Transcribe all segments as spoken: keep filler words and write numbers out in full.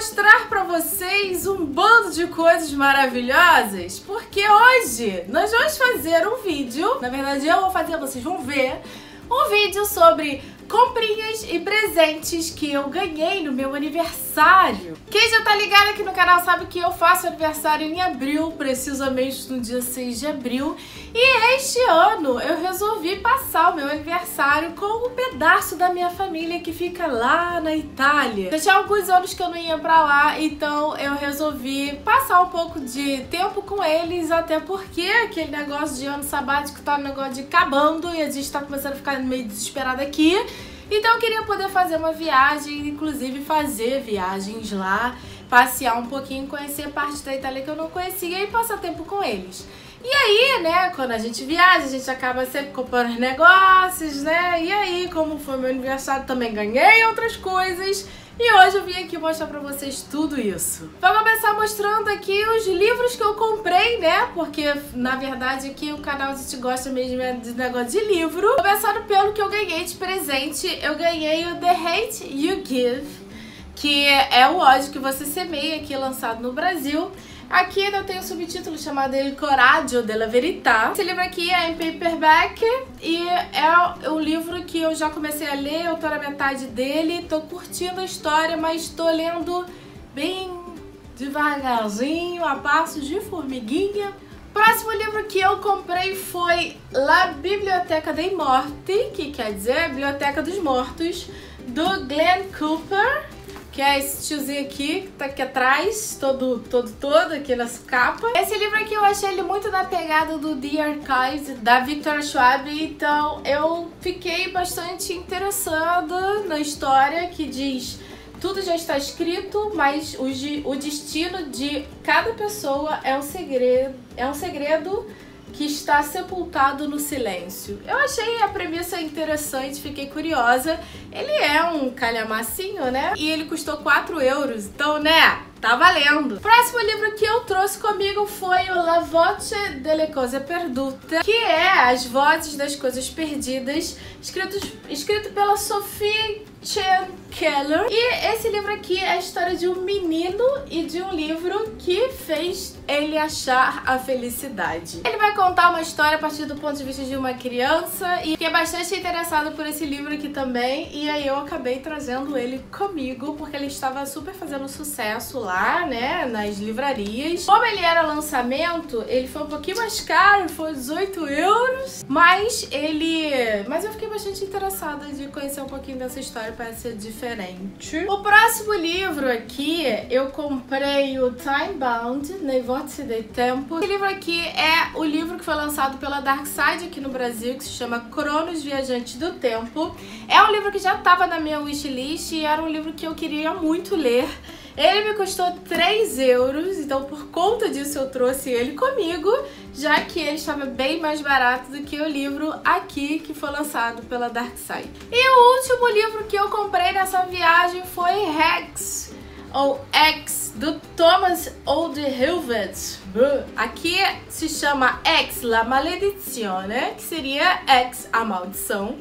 mostrar pra vocês um bando de coisas maravilhosas, porque hoje nós vamos fazer um vídeo, na verdade eu vou fazer, vocês vão ver, um vídeo sobre comprinhas e presentes que eu ganhei no meu aniversário. Quem já tá ligado aqui no canal sabe que eu faço aniversário em abril, precisamente no dia seis de abril. E este ano eu resolvi passar o meu aniversário com um pedaço da minha família que fica lá na Itália. Já tinha alguns anos que eu não ia pra lá, então eu resolvi passar um pouco de tempo com eles, até porque aquele negócio de ano sabático tá um negócio de acabando e a gente tá começando a ficar meio desesperada aqui. Então eu queria poder fazer uma viagem, inclusive fazer viagens lá, passear um pouquinho, conhecer parte da Itália que eu não conhecia e passar tempo com eles. E aí, né, quando a gente viaja, a gente acaba sempre comprando os negócios, né? E aí, como foi meu aniversário, também ganhei outras coisas. E hoje eu vim aqui mostrar pra vocês tudo isso. Vou começar mostrando aqui os livros que eu comprei, né? Porque, na verdade, aqui o canal a gente gosta mesmo de negócio de livro. Começando pelo que eu ganhei de presente. Eu ganhei o The Hate U Give, que é o ódio que você semeia, aqui lançado no Brasil. Aqui ainda tem um subtítulo chamado Il Coraggio della Verità. Esse livro aqui é em paperback e é um livro que eu já comecei a ler, eu tô na metade dele, tô curtindo a história, mas tô lendo bem devagarzinho, a passos de formiguinha. Próximo livro que eu comprei foi La Biblioteca dei Morti, que quer dizer Biblioteca dos Mortos, do Glenn Cooper. Que é esse tiozinho aqui, que tá aqui atrás, todo, todo, todo, aqui nessa capa. Esse livro aqui eu achei ele muito na pegada do The Archives, da Victoria Schwab. Então eu fiquei bastante interessada na história, que diz... Tudo já está escrito, mas o, o destino de cada pessoa é um segredo, é um segredo que está sepultado no silêncio. Eu achei a premissa interessante, fiquei curiosa. Ele é um calhamacinho, né? E ele custou quatro euros, então, né? Tá valendo! Próximo livro que eu trouxe comigo foi o La Voce delle Cose Perdute, que é As Vozes das Coisas Perdidas, escrito, escrito pela Sophie Keller. E esse livro aqui é a história de um menino e de um livro que fez ele achar a felicidade. Ele vai contar uma história a partir do ponto de vista de uma criança e fiquei bastante interessado por esse livro aqui também. E aí eu acabei trazendo ele comigo porque ele estava super fazendo sucesso lá, né, nas livrarias. Como ele era lançamento, ele foi um pouquinho mais caro, foi dezoito euros, mas ele... Mas eu fiquei bastante interessada de conhecer um pouquinho dessa história. Parece ser diferente. O próximo livro aqui, eu comprei o Timebound, La Voce dei Tempo. Esse livro aqui é o livro que foi lançado pela Darkside aqui no Brasil, que se chama Cronos, Viajante do Tempo. É um livro que já estava na minha wishlist e era um livro que eu queria muito ler. Ele me custou três euros, então por conta disso eu trouxe ele comigo, já que ele estava bem mais barato do que o livro aqui, que foi lançado pela Darkside. E o último livro que eu comprei nessa viagem foi Hex, ou Hex, do Thomas Oldhilvet. Aqui se chama Hex, La Maledizione, que seria Hex, a Maldição.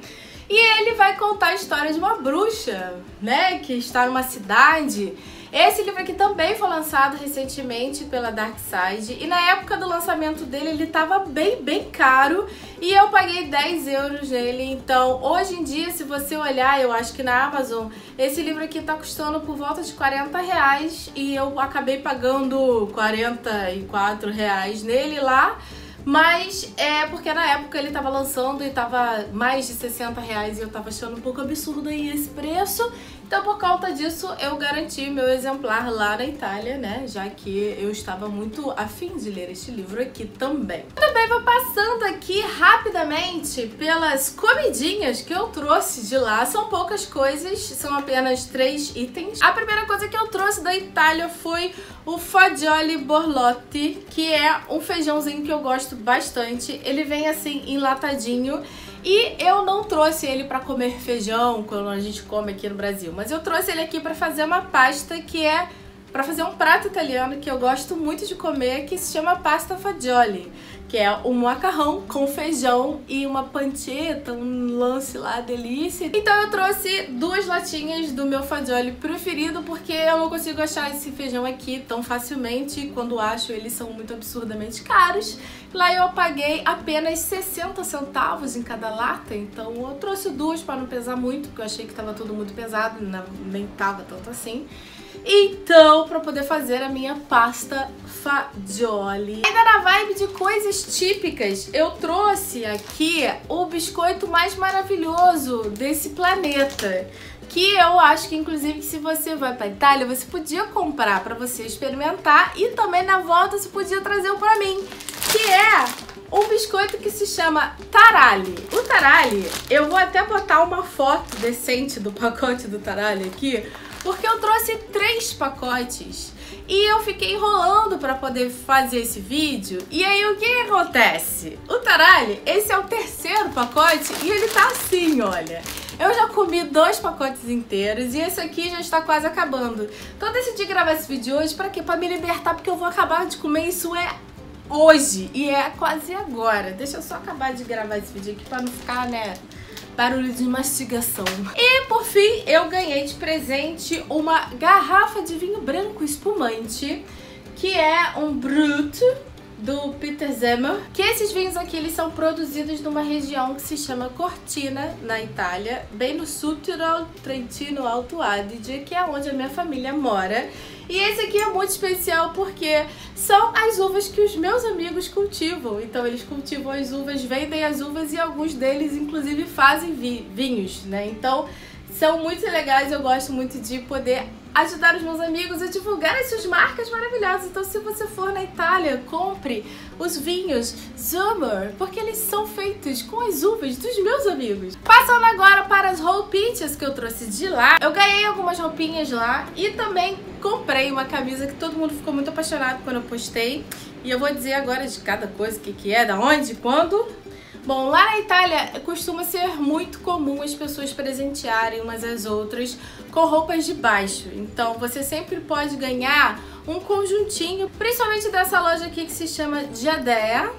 E ele vai contar a história de uma bruxa, né, que está numa cidade... Esse livro aqui também foi lançado recentemente pela Darkside e na época do lançamento dele ele tava bem, bem caro e eu paguei dez euros nele, então hoje em dia, se você olhar, eu acho que na Amazon, esse livro aqui tá custando por volta de quarenta reais e eu acabei pagando quarenta e quatro reais nele lá. Mas é porque na época ele tava lançando e tava mais de sessenta reais e eu tava achando um pouco absurdo aí esse preço. Então por conta disso eu garanti meu exemplar lá na Itália, né? Já que eu estava muito afim de ler este livro aqui também. Eu também vou passando aqui rapidamente pelas comidinhas que eu trouxe de lá. São poucas coisas, são apenas três itens. A primeira coisa que eu trouxe da Itália foi o Fagioli Borlotti, que é um feijãozinho que eu gosto bastante. Ele vem assim enlatadinho e eu não trouxe ele para comer feijão quando a gente come aqui no Brasil, mas eu trouxe ele aqui para fazer uma pasta que é para fazer um prato italiano que eu gosto muito de comer, que se chama pasta fagioli, que é um macarrão com feijão e uma pancetta, um lance lá, delícia. Então eu trouxe duas latinhas do meu fagioli preferido, porque eu não consigo achar esse feijão aqui tão facilmente, e quando acho eles são muito absurdamente caros. Lá eu paguei apenas sessenta centavos em cada lata, então eu trouxe duas para não pesar muito, porque eu achei que estava tudo muito pesado, nem tava tanto assim. Então, para poder fazer a minha pasta fagioli, ainda na vibe de coisas típicas, eu trouxe aqui o biscoito mais maravilhoso desse planeta, que eu acho que, inclusive, se você vai pra Itália, você podia comprar para você experimentar, e também na volta você podia trazer um pra mim, que é um biscoito que se chama taralli. O taralli, eu vou até botar uma foto decente do pacote do taralli aqui, porque eu trouxe três pacotes e eu fiquei enrolando para poder fazer esse vídeo. E aí o que acontece? O taralli, esse é o terceiro pacote e ele tá assim, olha. Eu já comi dois pacotes inteiros e esse aqui já está quase acabando. Então eu decidi gravar esse vídeo hoje para quê? Para me libertar, porque eu vou acabar de comer isso é hoje e é quase agora. Deixa eu só acabar de gravar esse vídeo aqui para não ficar, né, barulho de mastigação. E por fim, eu ganhei de presente uma garrafa de vinho branco espumante, que é um Brut do Peter Zemmer, que esses vinhos aqui eles são produzidos numa região que se chama Cortina, na Itália, bem no Südtirol, Trentino Alto Adige, que é onde a minha família mora. E esse aqui é muito especial porque são as uvas que os meus amigos cultivam. Então eles cultivam as uvas, vendem as uvas e alguns deles inclusive fazem vi vinhos, né? Então são muito legais, eu gosto muito de poder ajudar os meus amigos a divulgar essas marcas maravilhosas. Então se você for na Itália, compre os vinhos Zemmer, porque eles são feitos com as uvas dos meus amigos. Passando agora para as roupinhas que eu trouxe de lá, eu ganhei algumas roupinhas lá e também comprei uma camisa que todo mundo ficou muito apaixonado quando eu postei. E eu vou dizer agora de cada coisa, o que que é, da onde, quando. Bom, lá na Itália costuma ser muito comum as pessoas presentearem umas às outras com roupas de baixo. Então você sempre pode ganhar um conjuntinho, principalmente dessa loja aqui que se chama Giada.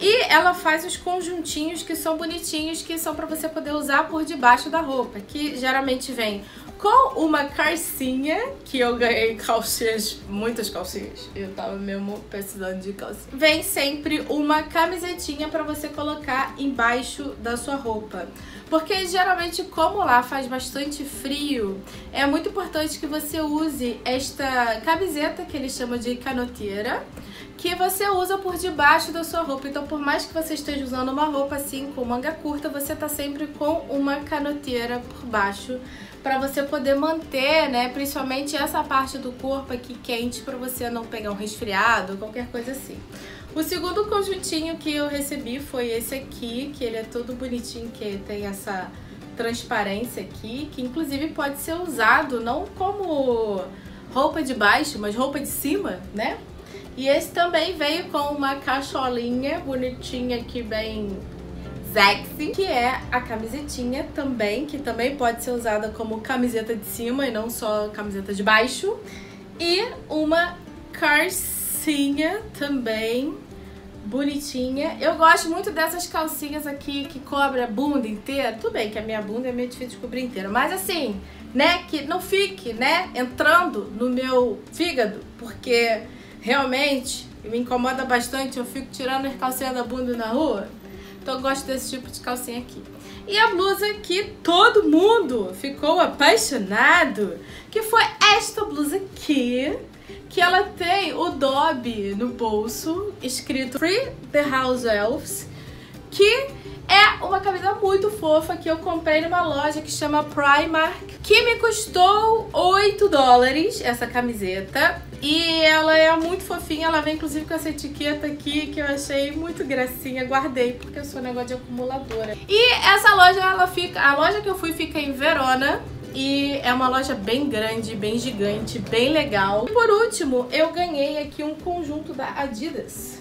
E ela faz os conjuntinhos que são bonitinhos, que são para você poder usar por debaixo da roupa, que geralmente vem com uma calcinha, que eu ganhei calcinhas, muitas calcinhas, eu tava mesmo precisando de calcinha. Vem sempre uma camisetinha pra você colocar embaixo da sua roupa, porque geralmente, como lá faz bastante frio, é muito importante que você use esta camiseta, que eles chamam de canottiera, que você usa por debaixo da sua roupa. Então por mais que você esteja usando uma roupa assim, com manga curta, você tá sempre com uma canottiera por baixo, pra você poder manter, né, principalmente essa parte do corpo aqui quente, pra você não pegar um resfriado, qualquer coisa assim. O segundo conjuntinho que eu recebi foi esse aqui, que ele é todo bonitinho, que tem essa transparência aqui, que inclusive pode ser usado não como roupa de baixo, mas roupa de cima, né? E esse também veio com uma cacholinha bonitinha aqui, bem sexy, que é a camisetinha também, que também pode ser usada como camiseta de cima e não só camiseta de baixo. E uma calcinha também bonitinha. Eu gosto muito dessas calcinhas aqui que cobre a bunda inteira. Tudo bem que a minha bunda é meio difícil de cobrir inteira, mas assim, né, que não fique, né, entrando no meu fígado, porque realmente me incomoda bastante, eu fico tirando as calcinhas da bunda na rua. Então eu gosto desse tipo de calcinha aqui. E a blusa que todo mundo ficou apaixonado, que foi esta blusa aqui, que ela tem o Dobby no bolso, escrito Free the House Elves, que é uma camisa muito fofa que eu comprei numa loja que chama Primark, que me custou oito dólares essa camiseta. E ela é muito fofinha, ela vem inclusive com essa etiqueta aqui, que eu achei muito gracinha, guardei, porque eu sou negócio de acumuladora. E essa loja, ela fica, a loja que eu fui fica em Verona, e é uma loja bem grande, bem gigante, bem legal. E por último, eu ganhei aqui um conjunto da Adidas,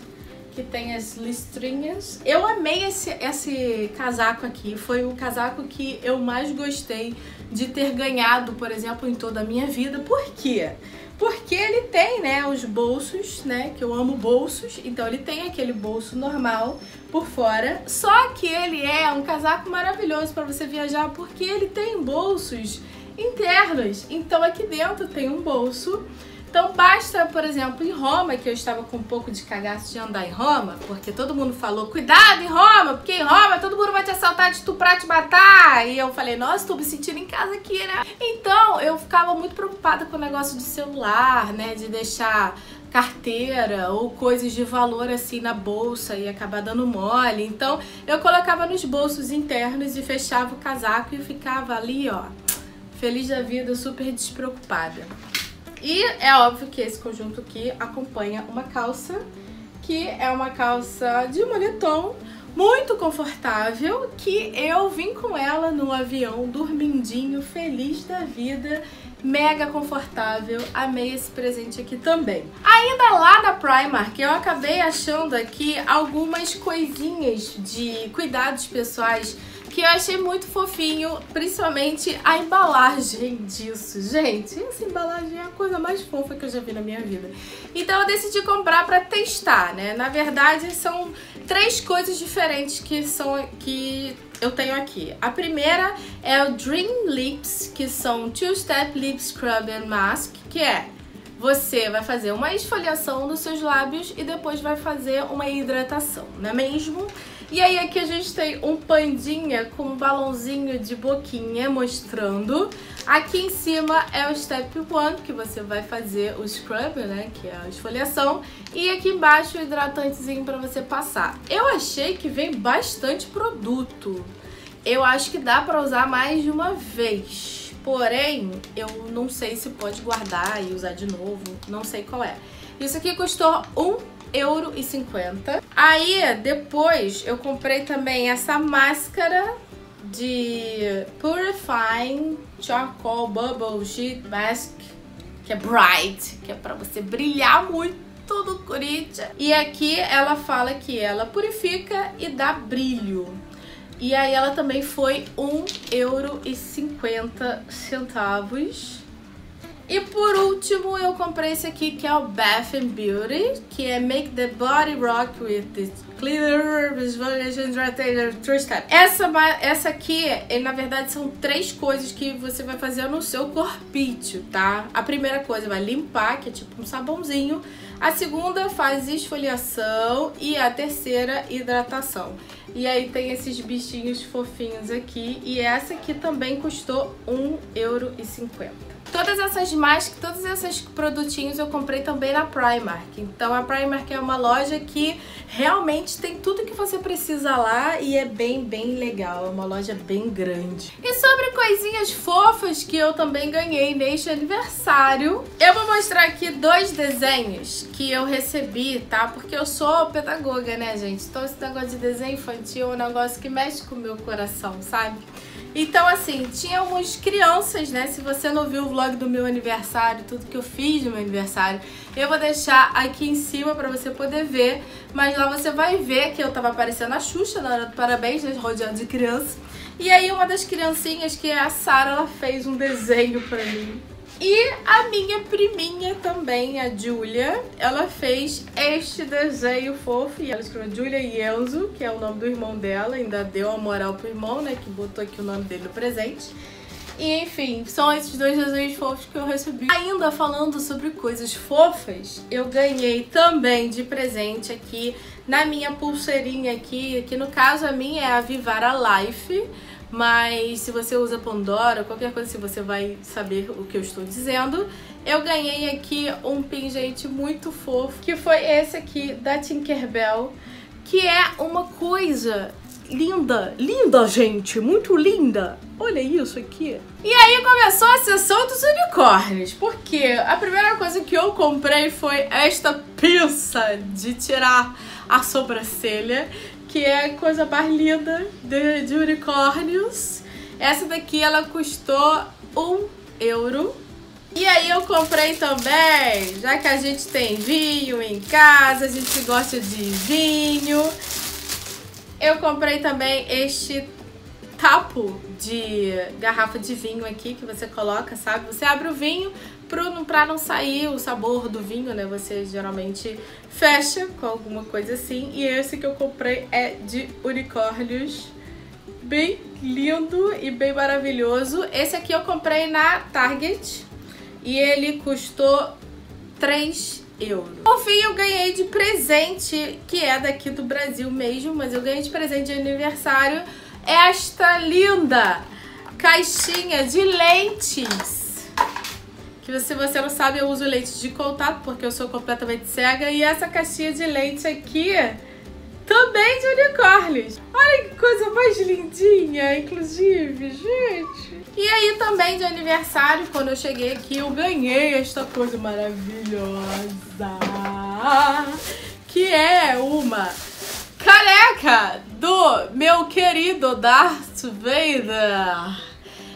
que tem as listrinhas. Eu amei esse, esse casaco aqui, foi o casaco que eu mais gostei de ter ganhado, por exemplo, em toda a minha vida. Por quê? Porque ele tem, né, os bolsos, né, que eu amo bolsos, então ele tem aquele bolso normal por fora, só que ele é um casaco maravilhoso para você viajar, porque ele tem bolsos internos, então aqui dentro tem um bolso. Então basta, por exemplo, em Roma, que eu estava com um pouco de cagaço de andar em Roma, porque todo mundo falou, cuidado em Roma, porque em Roma todo mundo vai te assaltar, te estuprar, te matar. E eu falei, nossa, tô me sentindo em casa aqui, né? Então eu ficava muito preocupada com o negócio de celular, né? De deixar carteira ou coisas de valor assim na bolsa e acabar dando mole. Então eu colocava nos bolsos internos e fechava o casaco e ficava ali, ó, feliz da vida, super despreocupada. E é óbvio que esse conjunto aqui acompanha uma calça, que é uma calça de moletom, muito confortável, que eu vim com ela no avião, dormindinho, feliz da vida, mega confortável, amei esse presente aqui também. Ainda lá da Primark, eu acabei achando aqui algumas coisinhas de cuidados pessoais que eu achei muito fofinho, principalmente a embalagem disso. Gente, essa embalagem é a coisa mais fofa que eu já vi na minha vida. Então eu decidi comprar pra testar, né? Na verdade, são três coisas diferentes que, são, que eu tenho aqui. A primeira é o Dream Lips, que são Two-Step Lip Scrub and Mask, que é... você vai fazer uma esfoliação nos seus lábios e depois vai fazer uma hidratação, não é mesmo? E aí aqui a gente tem um pandinha com um balãozinho de boquinha mostrando. Aqui em cima é o Step um, que você vai fazer o scrub, né, que é a esfoliação. E aqui embaixo o hidratantezinho pra você passar. Eu achei que vem bastante produto. Eu acho que dá pra usar mais de uma vez. Porém, eu não sei se pode guardar e usar de novo, não sei qual é. Isso aqui custou um euro e cinquenta. Aí, depois, eu comprei também essa máscara de Purifying Charcoal Bubble Sheet Mask, que é Bright, que é pra você brilhar muito. Tudo corite. E aqui ela fala que ela purifica e dá brilho. E aí ela também foi um euro e cinquenta. E por último eu comprei esse aqui, que é o Bath and Beauty, que é Make the Body Rock with the Cleaner Visualization Hydrator Three-Step. Essa, essa aqui, na verdade, são três coisas que você vai fazer no seu corpício, tá? A primeira coisa vai limpar, que é tipo um sabãozinho. A segunda faz esfoliação e a terceira hidratação. E aí tem esses bichinhos fofinhos aqui. E essa aqui também custou um euro e cinquenta. Todas essas máscaras, todos esses produtinhos eu comprei também na Primark. Então a Primark é uma loja que realmente tem tudo que você precisa lá e é bem, bem legal. É uma loja bem grande. E sobre coisinhas fofas que eu também ganhei neste aniversário, eu vou mostrar aqui dois desenhos que eu recebi, tá? Porque eu sou pedagoga, né, gente? Então esse negócio de desenho infantil é um negócio que mexe com o meu coração, sabe? Então, assim, tinha algumas crianças, né? Se você não viu o vlog do meu aniversário, tudo que eu fiz no meu aniversário, eu vou deixar aqui em cima pra você poder ver. Mas lá você vai ver que eu tava aparecendo a Xuxa na hora do parabéns, né? Rodeado de criança. E aí uma das criancinhas, que é a Sarah, ela fez um desenho pra mim. E a minha priminha também, a Julia, ela fez este desenho fofo. E ela escreveu Julia e Enzo, que é o nome do irmão dela. Ainda deu a moral pro irmão, né, que botou aqui o nome dele no presente. E enfim, são esses dois desenhos fofos que eu recebi. Ainda falando sobre coisas fofas, eu ganhei também de presente aqui na minha pulseirinha aqui, que no caso a minha é a Vivara Life. Mas se você usa Pandora, qualquer coisa, se você vai saber o que eu estou dizendo. Eu ganhei aqui um pingente muito fofo, que foi esse aqui da Tinkerbell, que é uma coisa linda, linda, gente, muito linda. Olha isso aqui. E aí começou a sessão dos unicórnios, porque a primeira coisa que eu comprei foi esta pinça de tirar a sobrancelha, que é a coisa mais linda de, de unicórnios. Essa daqui, ela custou um euro E aí eu comprei também, já que a gente tem vinho em casa, a gente gosta de vinho. Eu comprei também este tapo de garrafa de vinho aqui, que você coloca, sabe? Você abre o vinho pra não sair o sabor do vinho, né? Você geralmente fecha com alguma coisa assim. E esse que eu comprei é de unicórnios. Bem lindo e bem maravilhoso. Esse aqui eu comprei na Target e ele custou três euros. Por fim, eu ganhei de presente, que é daqui do Brasil mesmo, mas eu ganhei de presente de aniversário esta linda caixinha de lentes, que se você não sabe, eu uso lente de contato porque eu sou completamente cega. E essa caixinha de lente aqui também de unicórnios. Olha que coisa mais lindinha, inclusive, gente. E aí também de aniversário, quando eu cheguei aqui, eu ganhei esta coisa maravilhosa, que é uma caneca do meu querido Darth Vader.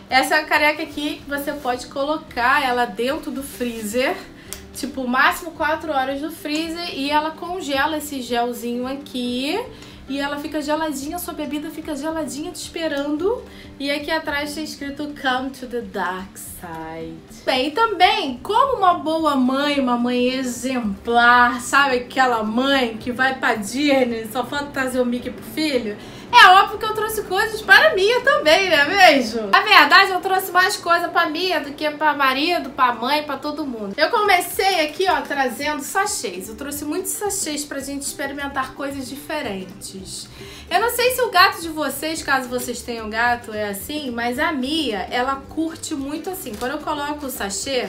Essa é a caneca aqui que você pode colocar ela dentro do freezer, tipo, máximo quatro horas no freezer, e ela congela esse gelzinho aqui e ela fica geladinha, sua bebida fica geladinha te esperando. E aqui atrás tem escrito Come to the Dark Side. Bem, e também, como uma boa mãe, uma mãe exemplar, sabe aquela mãe que vai pra Disney, só falta trazer o Mickey pro filho? É óbvio que eu trouxe coisas para Mia também, né mesmo? Na verdade, eu trouxe mais coisa pra Mia do que pra marido, pra mãe, pra todo mundo. Eu comecei aqui, ó, trazendo sachês. Eu trouxe muitos sachês pra gente experimentar coisas diferentes. Eu não sei se o gato de vocês, caso vocês tenham gato, é assim, mas a Mia, ela curte muito assim. Quando eu coloco o sachê,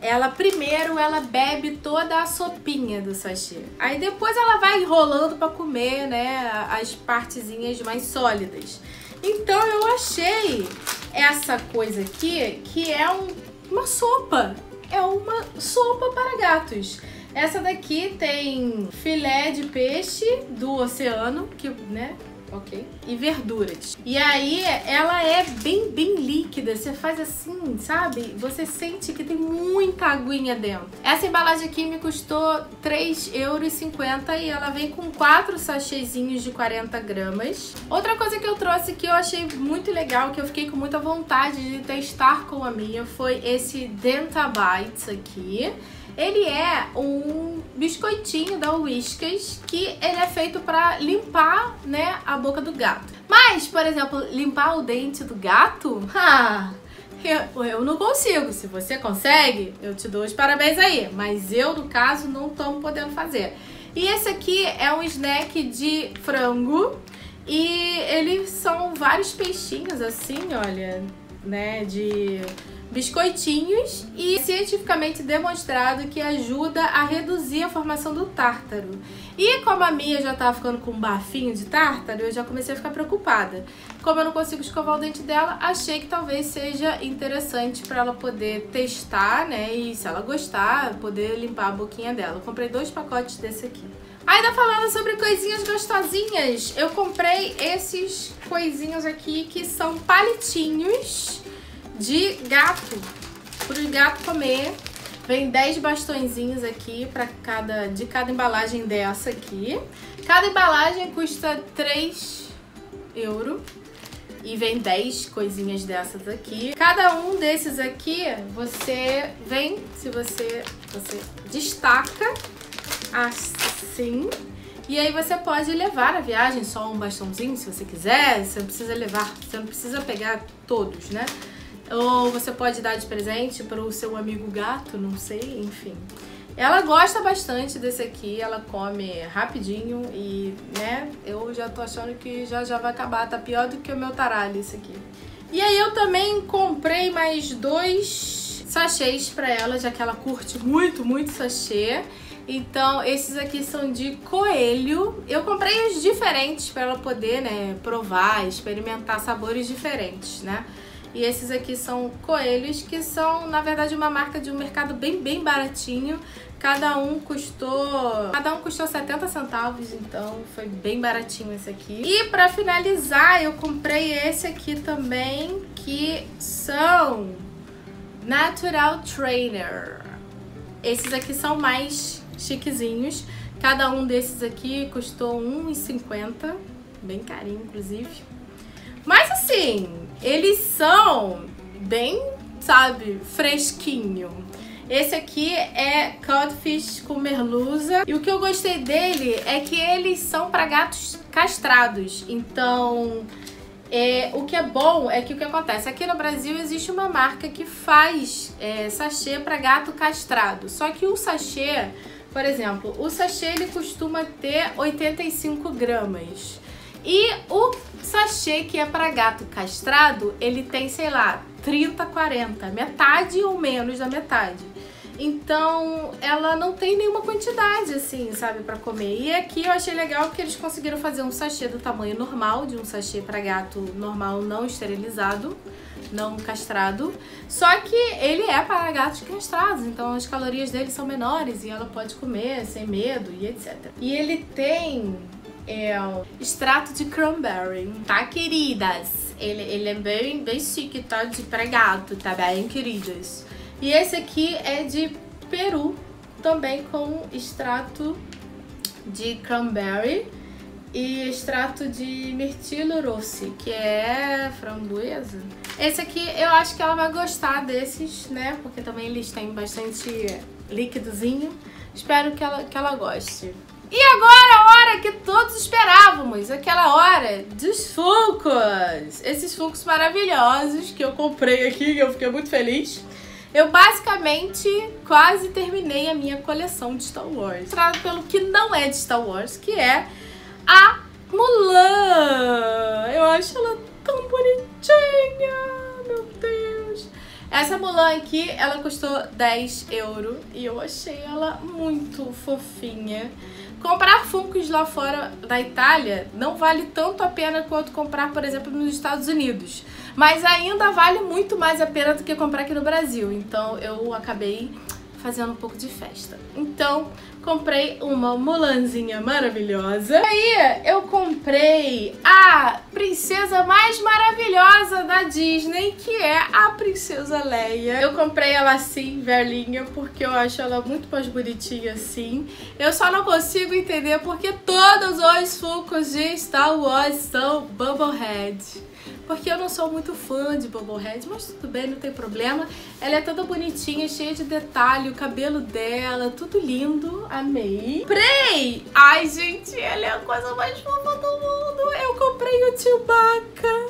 ela primeiro, ela bebe toda a sopinha do sachê. Aí depois ela vai enrolando pra comer, né, as partezinhas mais sólidas. Então eu achei essa coisa aqui, que é um, uma sopa. É uma sopa para gatos. Essa daqui tem filé de peixe do oceano, que, né... ok? E verduras. E aí ela é bem, bem líquida. Você faz assim, sabe? Você sente que tem muita aguinha dentro. Essa embalagem aqui me custou três euros e cinquenta e ela vem com quatro sachêzinhos de quarenta gramas. Outra coisa que eu trouxe que eu achei muito legal, que eu fiquei com muita vontade de testar com a minha, foi esse Dentabites aqui. Ele é um biscoitinho da Whiskas que ele é feito pra limpar, né, a boca do gato. Mas, por exemplo, limpar o dente do gato, ah, eu, eu não consigo. Se você consegue, eu te dou os parabéns aí. Mas eu, no caso, não tô podendo fazer. E esse aqui é um snack de frango e eles são vários peixinhos assim, olha, né, de... biscoitinhos, e cientificamente demonstrado que ajuda a reduzir a formação do tártaro. E como a Mia já tava ficando com um bafinho de tártaro, eu já comecei a ficar preocupada. Como eu não consigo escovar o dente dela, achei que talvez seja interessante para ela poder testar, né, e se ela gostar, poder limpar a boquinha dela. Eu comprei dois pacotes desse aqui. Ainda falando sobre coisinhas gostosinhas, eu comprei esses coisinhos aqui que são palitinhos de gato, para o gato comer. Vem dez bastõezinhos aqui pra cada, de cada embalagem dessa aqui. Cada embalagem custa três euros e vem dez coisinhas dessas aqui. Cada um desses aqui, você vem, se você, você destaca assim. E aí você pode levar a viagem só um bastãozinho, se você quiser. Você não precisa levar, você não precisa pegar todos, né? Ou você pode dar de presente para o seu amigo gato, não sei, enfim. Ela gosta bastante desse aqui, ela come rapidinho e, né, eu já tô achando que já já vai acabar. Tá pior do que o meu taralho esse aqui. E aí eu também comprei mais dois sachês para ela, já que ela curte muito, muito sachê. Então, esses aqui são de coelho. Eu comprei os diferentes para ela poder, né, provar, experimentar sabores diferentes, né? E esses aqui são coelhos, que são, na verdade, uma marca de um mercado bem, bem baratinho. Cada um custou... Cada um custou setenta centavos, então foi bem baratinho esse aqui. E pra finalizar, eu comprei esse aqui também, que são Natural Trainer. Esses aqui são mais chiquezinhos. Cada um desses aqui custou um real e cinquenta centavos. Bem carinho, inclusive. Mas assim, eles são bem, sabe, fresquinho. Esse aqui é Codfish com merluza. E o que eu gostei dele é que eles são para gatos castrados. Então, é, o que é bom é que o que acontece? Aqui no Brasil existe uma marca que faz é, sachê para gato castrado. Só que o sachê, por exemplo, o sachê ele costuma ter oitenta e cinco gramas. E o sachê que é para gato castrado, ele tem, sei lá, trinta, quarenta, metade ou menos da metade. Então, ela não tem nenhuma quantidade, assim, sabe, para comer. E aqui eu achei legal que eles conseguiram fazer um sachê do tamanho normal, de um sachê para gato normal não esterilizado, não castrado. Só que ele é para gatos castrados, então as calorias dele são menores e ela pode comer sem medo e etcétera. E ele tem... é o extrato de cranberry, tá, queridas? Ele, ele é bem, bem chique, tá? De pra gato, tá bem, queridas? E esse aqui é de peru, também com extrato de cranberry e extrato de mirtilo rosso, que é framboesa. Esse aqui eu acho que ela vai gostar desses, né? Porque também eles têm bastante líquidozinho. Espero que ela, que ela goste. E agora a hora que todos esperávamos, aquela hora dos Funkos. Esses Funkos maravilhosos que eu comprei aqui, eu fiquei muito feliz. Eu basicamente quase terminei a minha coleção de Star Wars. Trago pelo que não é de Star Wars, que é a Mulan. Eu acho ela tão bonitinha, meu Deus. Essa Mulan aqui, ela custou dez euros e eu achei ela muito fofinha. Comprar Funkos lá fora da Itália não vale tanto a pena quanto comprar, por exemplo, nos Estados Unidos. Mas ainda vale muito mais a pena do que comprar aqui no Brasil. Então eu acabei fazendo um pouco de festa. Então comprei uma Mulanzinha maravilhosa. E aí eu comprei a princesa mais maravilhosa da Disney, que é a princesa Leia. Eu comprei ela assim, velhinha, porque eu acho ela muito mais bonitinha assim. Eu só não consigo entender porque todos os Funkos de Star Wars são Bubblehead. Porque eu não sou muito fã de Bubblehead, mas tudo bem, não tem problema. Ela é toda bonitinha, cheia de detalhe, o cabelo dela, tudo lindo. Amei. Comprei! Ai, gente, ela é a coisa mais fofa do mundo. Eu comprei o Chewbacca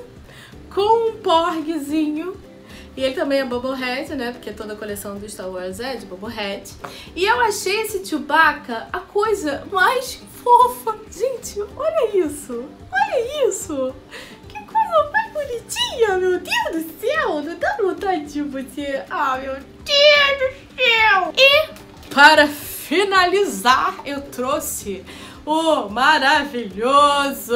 com um porguezinho. E ele também é Bubblehead, né? Porque toda a coleção do Star Wars é de Bubblehead. E eu achei esse Chewbacca a coisa mais fofa. Gente, olha isso! Olha isso! Mais bonitinha, meu Deus do céu, não dá vontade de você. Ah, meu Deus do céu. E para finalizar, eu trouxe o maravilhoso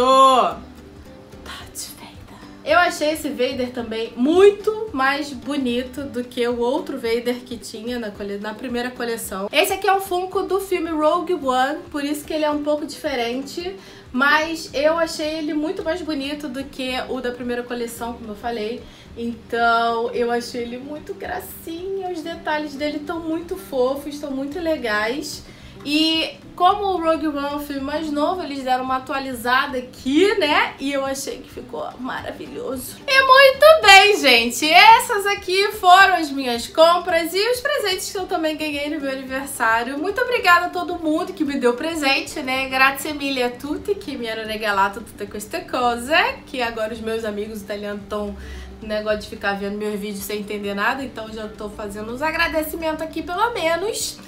Darth Vader. Eu achei esse Vader também muito mais bonito do que o outro Vader que tinha na, cole... na primeira coleção. Esse aqui é um Funko do filme Rogue One, por isso que ele é um pouco diferente. Mas eu achei ele muito mais bonito do que o da primeira coleção, como eu falei. Então eu achei ele muito gracinha, os detalhes dele estão muito fofos, estão muito legais. E como o Rogue One é um filme mais novo, eles deram uma atualizada aqui, né? E eu achei que ficou maravilhoso. E muito bem, gente! Essas aqui foram as minhas compras e os presentes que eu também ganhei no meu aniversário. Muito obrigada a todo mundo que me deu presente, né? Grazie mille a tutti che mi hanno regalato tutte queste cose. Que agora os meus amigos italianos estão... negócio de ficar vendo meus vídeos sem entender nada. Então já tô fazendo uns agradecimentos aqui, pelo menos.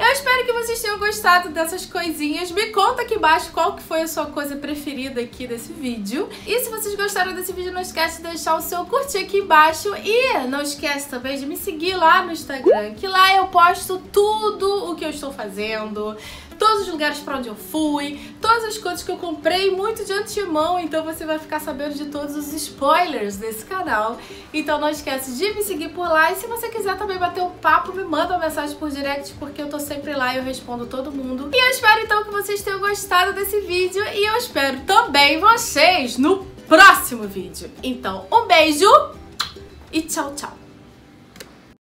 Eu espero que vocês tenham gostado dessas coisinhas. Me conta aqui embaixo qual que foi a sua coisa preferida aqui desse vídeo. E se vocês gostaram desse vídeo, não esquece de deixar o seu curtir aqui embaixo. E não esquece também de me seguir lá no Instagram, que lá eu posto tudo o que eu estou fazendo, todos os lugares pra onde eu fui, todas as coisas que eu comprei, muito de antemão. Então você vai ficar sabendo de todos os spoilers desse canal. Então não esquece de me seguir por lá. E se você quiser também bater um papo, me manda uma mensagem por direct, porque eu tô sempre lá e eu respondo todo mundo. E eu espero então que vocês tenham gostado desse vídeo. E eu espero também vocês no próximo vídeo. Então um beijo e tchau, tchau.